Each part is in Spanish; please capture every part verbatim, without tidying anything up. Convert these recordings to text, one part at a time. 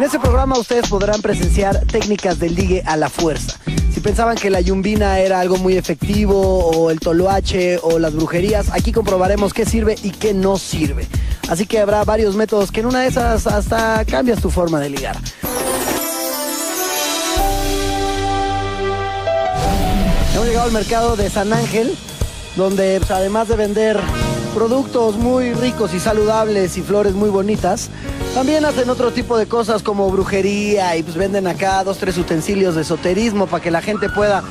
En este programa ustedes podrán presenciar técnicas de ligue a la fuerza. Si pensaban que la yumbina era algo muy efectivo, o el toloache, o las brujerías, aquí comprobaremos qué sirve y qué no sirve. Así que habrá varios métodos que en una de esas hasta cambias tu forma de ligar. Hemos llegado al mercado de San Ángel, donde pues, además de vender productos muy ricos y saludables y flores muy bonitas, también hacen otro tipo de cosas como brujería y pues venden acá dos, tres utensilios de esoterismo para que la gente pueda,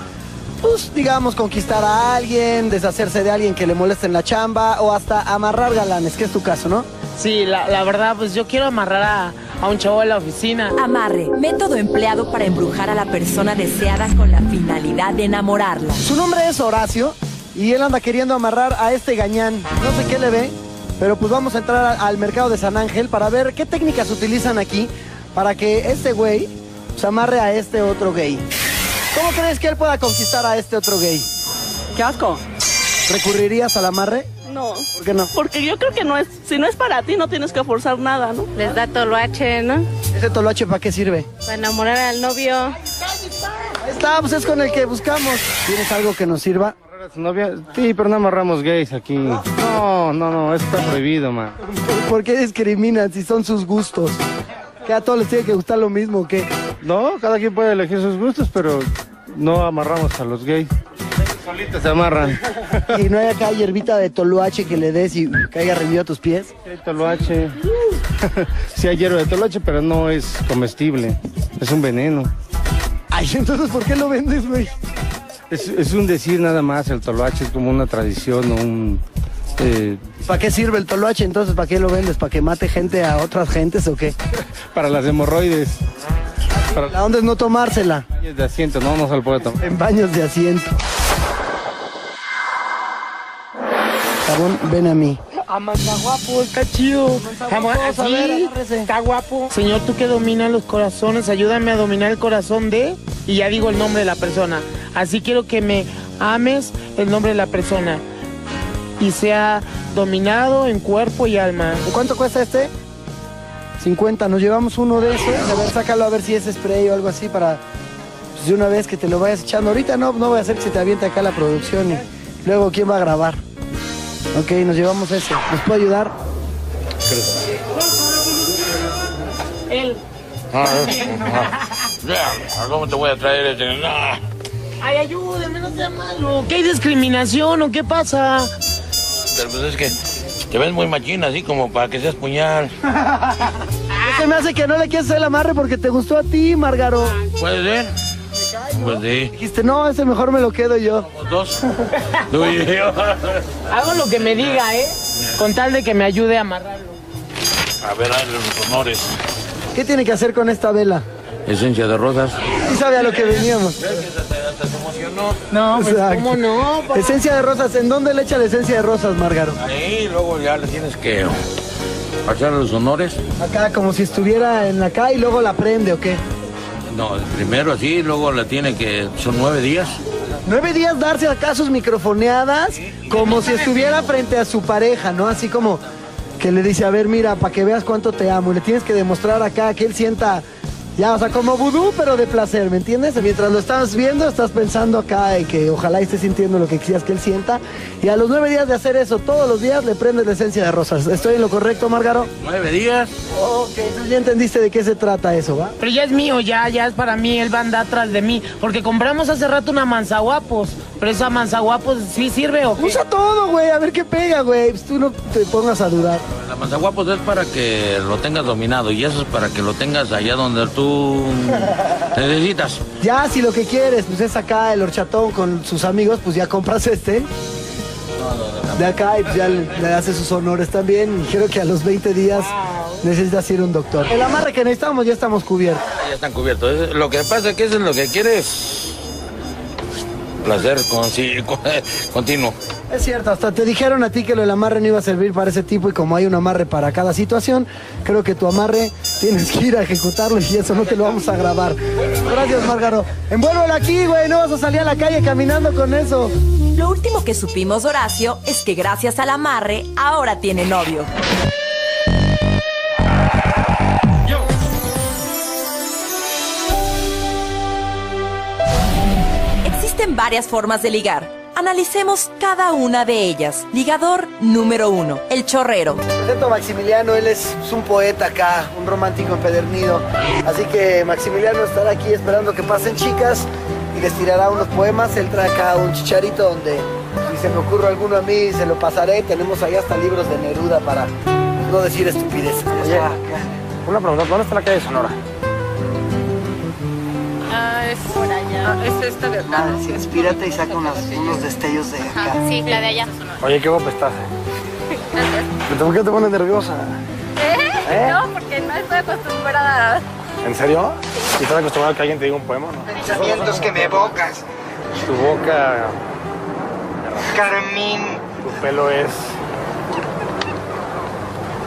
pues digamos, conquistar a alguien, deshacerse de alguien que le moleste en la chamba o hasta amarrar galanes, que es tu caso, ¿no? Sí, la, la verdad, pues yo quiero amarrar a, a un chavo de la oficina. Amarre, método empleado para embrujar a la persona deseada con la finalidad de enamorarla. Su nombre es Horacio. Y él anda queriendo amarrar a este gañán. No sé qué le ve, pero pues vamos a entrar al mercado de San Ángel para ver qué técnicas utilizan aquí para que este güey se amarre a este otro gay. ¿Cómo crees que él pueda conquistar a este otro gay? ¡Qué asco! ¿Recurrirías al amarre? No. ¿Por qué no? Porque yo creo que no es, si no es para ti no tienes que forzar nada, ¿no? Les da toloache, ¿no? ¿Ese toloache para qué sirve? Para enamorar al novio. Ahí está, pues es con el que buscamos. ¿Tienes algo que nos sirva? ¿Novia? Sí, pero no amarramos gays aquí. No, no, no, eso está prohibido, man. ¿Por qué discriminan si son sus gustos? ¿Que a todos les tiene que gustar lo mismo o qué? No, cada quien puede elegir sus gustos, pero no amarramos a los gays. Solitos se amarran. ¿Y no hay acá hierbita de toloache que le des y caiga rendido a tus pies? Sí, toloache. Sí hay hierba de toloache, pero no es comestible. Es un veneno. Ay, entonces, ¿por qué lo vendes, güey? Es, es un decir nada más, el toloache es como una tradición, un... Eh... ¿Para qué sirve el toloache entonces? ¿Para qué lo vendes? ¿Para que mate gente a otras gentes o qué? Para las hemorroides. Para... ¿La onda es no tomársela? En baños de asiento, no, no se lo puede tomar. En baños de asiento. Sabón, ven a mí. Ama, está guapo, está chido. Ama, a ver, está guapo. Señor, tú que dominas los corazones, ayúdame a dominar el corazón de... Y ya digo el nombre de la persona. Así quiero que me ames el nombre de la persona. Y sea dominado en cuerpo y alma. ¿Cuánto cuesta este? cincuenta. Nos llevamos uno de esos. A ver, sácalo a ver si es spray o algo así para... Pues, de una vez que te lo vayas echando. Ahorita no, no voy a hacer que se te aviente acá la producción. Y luego, ¿quién va a grabar? Ok, nos llevamos eso. ¿Nos puede ayudar? Él. ¿Cómo te voy a traer este? No. Ay, ayúdame, no sea malo. ¿Qué hay discriminación o qué pasa? Pero pues es que te ves muy machina, así como para que seas puñal. Se me hace que no le quieres hacer el amarre porque te gustó a ti, Margaro. ¿Puede ser? Pues sí. Dijiste, no, ese mejor me lo quedo yo. Dos. Tú y yo. Hago lo que me diga, ¿eh? Con tal de que me ayude a amarrarlo. A ver, hazle los honores. ¿Qué tiene que hacer con esta vela? Esencia de rosas. Sí sabe a lo que veníamos. Hasta se emocionó. No, pues cómo no, papá. Esencia de rosas, ¿en dónde le echa la esencia de rosas, Margaro? Ahí, luego ya le tienes que hacer los honores. Acá, como si estuviera en la calle y luego la prende, ¿o qué? No, primero así, luego la tiene que... Son nueve días. Nueve días darse acá sus microfoneadas, sí, como si estuviera frente a su pareja, ¿no? Así como que le dice, a ver, mira, para que veas cuánto te amo. Y le tienes que demostrar acá que él sienta, ya, o sea, como vudú, pero de placer, ¿me entiendes? Mientras lo estás viendo, estás pensando acá en que ojalá esté sintiendo lo que quisieras que él sienta. Y a los nueve días de hacer eso, todos los días, le prendes la esencia de rosas. ¿Estoy en lo correcto, Margaro? Nueve días. Ok, entonces ya entendiste de qué se trata eso, ¿va? Pero ya es mío, ya, ya es para mí, él va a andar atrás de mí. Porque compramos hace rato una manzaguapos, pero esa manzaguapos sí sirve o qué? Usa todo, güey, a ver qué pega, güey, pues tú no te pongas a dudar. La manzaguapos es para que lo tengas dominado y eso es para que lo tengas allá donde tú... necesitas. Ya, si lo que quieres, pues es acá el horchatón con sus amigos, pues ya compras este. No, no, no, no. De acá y pues ya le, le hace sus honores también. Y creo que a los veinte días necesitas ir a un doctor. El amarre que necesitamos ya estamos cubiertos. Ya están cubiertos. Lo que pasa es que eso es lo que quieres. Placer con, sí, con, eh, continuo. Es cierto, hasta te dijeron a ti que lo del amarre no iba a servir para ese tipo y como hay un amarre para cada situación, creo que tu amarre tienes que ir a ejecutarlo y eso no te lo vamos a grabar. Gracias, Margaro. Envuélvelo aquí, güey, no vas a salir a la calle caminando con eso. Lo último que supimos, Horacio, es que gracias al amarre ahora tiene novio. Yo. varias formas de ligar. Analicemos cada una de ellas. Ligador número uno, el chorrero. Presento a Maximiliano, él es, es un poeta acá, un romántico empedernido. Así que Maximiliano estará aquí esperando que pasen chicas y les tirará unos poemas. Él trae acá un chicharito donde, si se me ocurre alguno a mí, se lo pasaré. Tenemos ahí hasta libros de Neruda para no decir estupideces. Oye, una pregunta, ¿dónde está la calle de Sonora? Ah, es por allá. Ah, es esta de acá. Ah, sí, inspírate y saca unos, unos destellos de acá. Ajá, sí, la de allá. Oye, qué guapa estás, ¿eh? Gracias. ¿Por qué te pones nerviosa? ¿Eh? ¿Eh? No, porque no estoy acostumbrada. ¿En serio? Sí. ¿Y estás acostumbrada a que alguien te diga un poema, no? Pensamientos que me evocas. Tu boca... Carmín. Tu pelo es...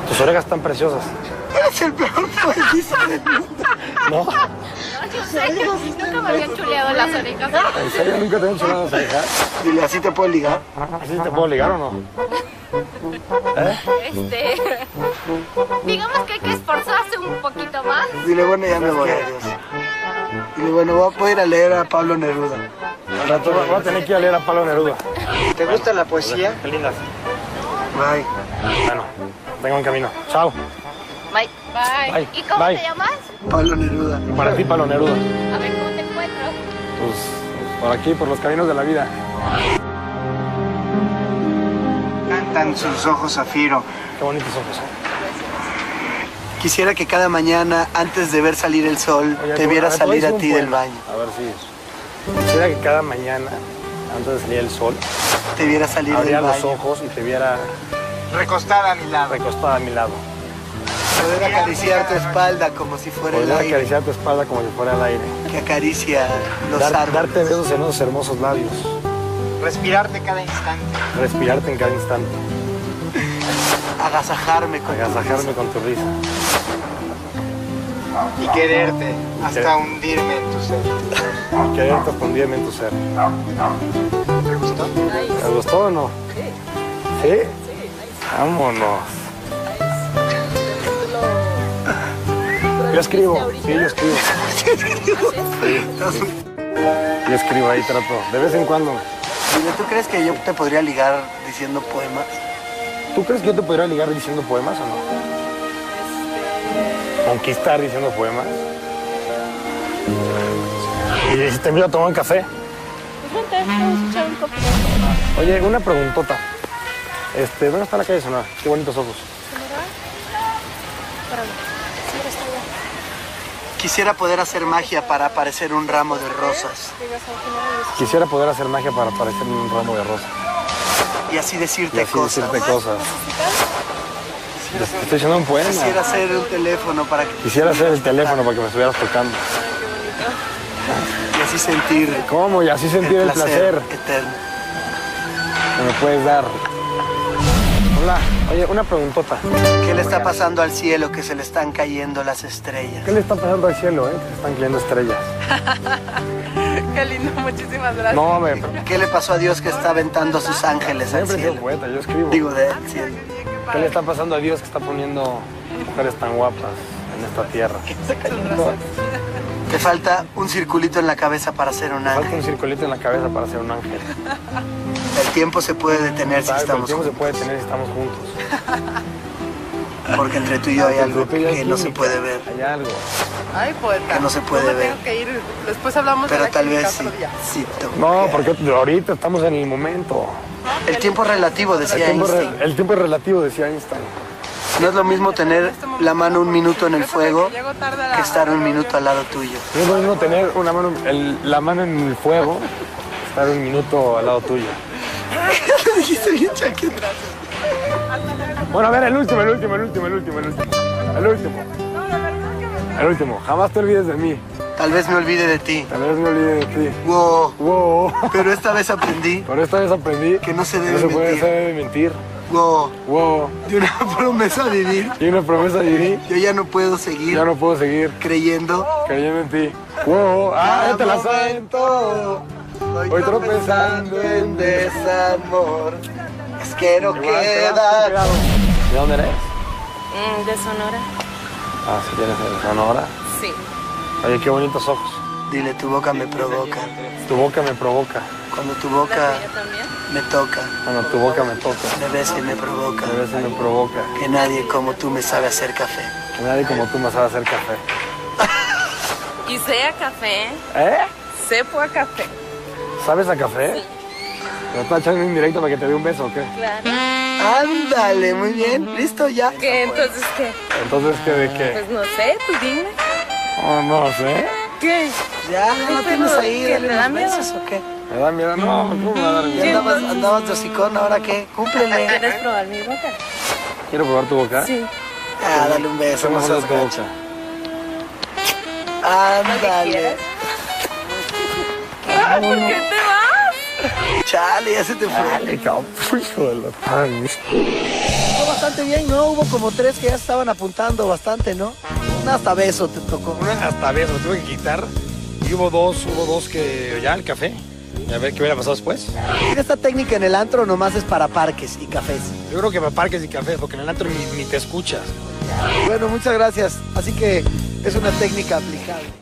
Tus orejas tan preciosas. Eres el peor poetizo del mundo. ¿No? Yo sé que nunca me habían chuleado las orejas. ¿En serio? ¿Nunca te habían chuleado las orejas? Dile, ¿así te puedo ligar? ¿Así te puedo ligar o no? ¿Eh? Este... Digamos que hay que esforzarse un poquito más. Dile, bueno, ya me voy, adiós. Dile, bueno, voy a poder ir a leer a Pablo Neruda. Al rato voy a tener que ir a leer a Pablo Neruda. ¿Te gusta la poesía? Qué lindas. Bye. Bueno, vengo en camino. Chao. Bye. Bye. Bye. ¿Y cómo Bye. te llamas? Pablo Neruda. Para ti, Pablo Neruda. A ver, ¿cómo te encuentro? Pues, pues por aquí, por los caminos de la vida. Cantan sus ojos zafiro. Qué bonitos ojos, ¿eh? Quisiera que cada mañana, antes de ver salir el sol, Oye, te viera a ver, salir a ti buen... del baño. A ver si... Sí. Quisiera que cada mañana, antes de salir el sol... Te viera salir del baño. Abría los ojos y te viera... Recostada a mi lado. Recostada a mi lado. Poder acariciar tu espalda como si fuera el aire. Poder acariciar tu espalda como si fuera el aire. Que acaricia los Dar, árboles. Darte besos en esos hermosos labios. Respirarte cada instante. Respirarte en cada instante. Agasajarme con Agasajarme tu risa. con tu risa. Y quererte hasta hundirme en tu ser. Y quererte hasta hundirme en tu ser. ¿Te gustó? ¿Te gustó o no? Sí. ¿Sí? Sí. Vámonos. Yo escribo, sí, yo escribo. Yo escribo, ahí trato, de vez en cuando. ¿Tú crees que yo te podría ligar diciendo poemas? ¿Tú crees que yo te podría ligar diciendo poemas o no? ¿Conquistar diciendo poemas? ¿Y si te invito a tomar un café? Oye, una preguntota. Este, ¿dónde está la calle Sonora? Qué bonitos ojos. Quisiera poder hacer magia para aparecer un ramo de rosas. Quisiera poder hacer magia para aparecer un ramo de rosas. Y así decirte y así cosas. Decirte cosas. Estoy haciendo un poema. Quisiera hacer el teléfono para que... Quisiera hacer el teléfono para que me estuvieras tocando. Y así sentir... ¿Cómo? Y así sentir el placer. El placer eterno. Que me puedes dar. Hola. Oye, una preguntota. ¿Qué le está pasando al cielo que se le están cayendo las estrellas? ¿Qué le está pasando al cielo, eh? Que se están cayendo estrellas. Qué lindo, muchísimas gracias. No, me... ¿Qué le pasó a Dios que está aventando sus ángeles al cielo? Siempre soy poeta, yo escribo. Digo, de él, sí. ¿Qué le está pasando a Dios que está poniendo mujeres tan guapas en esta tierra? Te falta un circulito en la cabeza para ser un ángel. Falta un circulito en la cabeza para ser un ángel. El tiempo se puede detener si estamos juntos. El tiempo se puede detener si estamos juntos. Porque entre tú y yo hay algo que no se puede ver. Hay algo. Ay, poeta. Que no se puede ver. Tengo que ir. Después hablamos de la clínica otro día. Pero tal vez sí. No, porque ahorita estamos en el momento. El tiempo es relativo, decía Einstein. El tiempo es relativo, decía Einstein. No es lo mismo tener la mano un minuto en el fuego que estar un minuto al lado tuyo. No es lo mismo tener una mano, el, la mano en el fuego que estar un minuto al lado tuyo. Bueno, a ver, el último, el último, el último, el último, el último. El último. El último. Jamás te olvides de mí. Tal vez me olvide de ti. Tal vez me olvide de ti. Wow. Wow. Pero esta vez aprendí. Pero esta vez aprendí. Que no se debe mentir. No se puede, se debe mentir. Wow. Wow. Y una promesa a vivir. Y una promesa a vivir. Yo ya no puedo seguir. Ya no puedo seguir. Creyendo. Creyendo en ti. Wow. Ah, ya te la sabes en todo. Hoy tropezando en desamor. Es que no queda. ¿De dónde eres? Mm, de Sonora. Ah, ¿sí tienes de Sonora? Sí. Oye, qué bonitos ojos. Dile, tu boca me provoca. Tu boca me provoca. Cuando tu boca me toca. Cuando tu boca me toca. Me besa y me provoca. Me besa y me provoca. Que nadie como tú me sabe hacer café. Que nadie como tú me sabe hacer café. Y sé a café. ¿Eh? Sepo a café. ¿Sabes a café? Sí. ¿Me está echando en directo para que te dé un beso o qué? Claro. Ándale, muy bien. ¿Listo ya? ¿Qué? ¿Entonces qué? ¿Entonces qué de qué? Pues no sé, tú dime. Oh, no sé. ¿Qué? Ya, no tienes ahí, dale unos besos o qué. ¿Me da miedo? No, ¿cómo me va a dar miedo? Andabas, andabas de hocicón, ¿ahora qué? Cúmplele. ¿Quieres probar mi boca? ¿Quiero probar tu boca? Sí. Ah, dale un beso. ¿Cómo se tu boca? Ándale. Ah, ¿por qué te vas? Chale, ya se te fue. Dale, cabrón, hijo de la pan. Fue bastante bien, ¿no? Hubo como tres que ya estaban apuntando bastante, ¿no? Un hasta beso te tocó. Un hasta beso, tuve que quitar. Y hubo dos, hubo dos que ya el café. A ver qué hubiera pasado después. Esta técnica en el antro nomás es para parques y cafés. Yo creo que para parques y cafés, porque en el antro ni, ni te escuchas. Bueno, muchas gracias. Así que es una técnica aplicable.